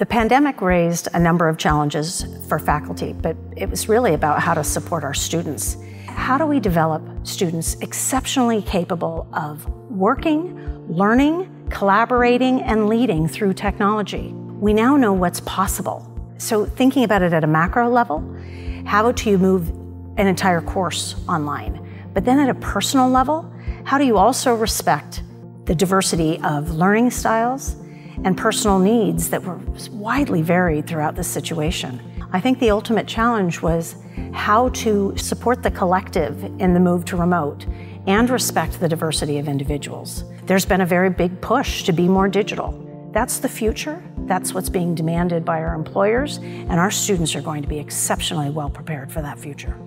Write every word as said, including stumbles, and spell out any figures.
The pandemic raised a number of challenges for faculty, but it was really about how to support our students. How do we develop students exceptionally capable of working, learning, collaborating, and leading through technology? We now know what's possible. So thinking about it at a macro level, how do you move an entire course online? But then at a personal level, how do you also respect the diversity of learning styles and personal needs that were widely varied throughout this situation? I think the ultimate challenge was how to support the collective in the move to remote and respect the diversity of individuals. There's been a very big push to be more digital. That's the future. That's what's being demanded by our employers, and our students are going to be exceptionally well prepared for that future.